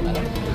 little better.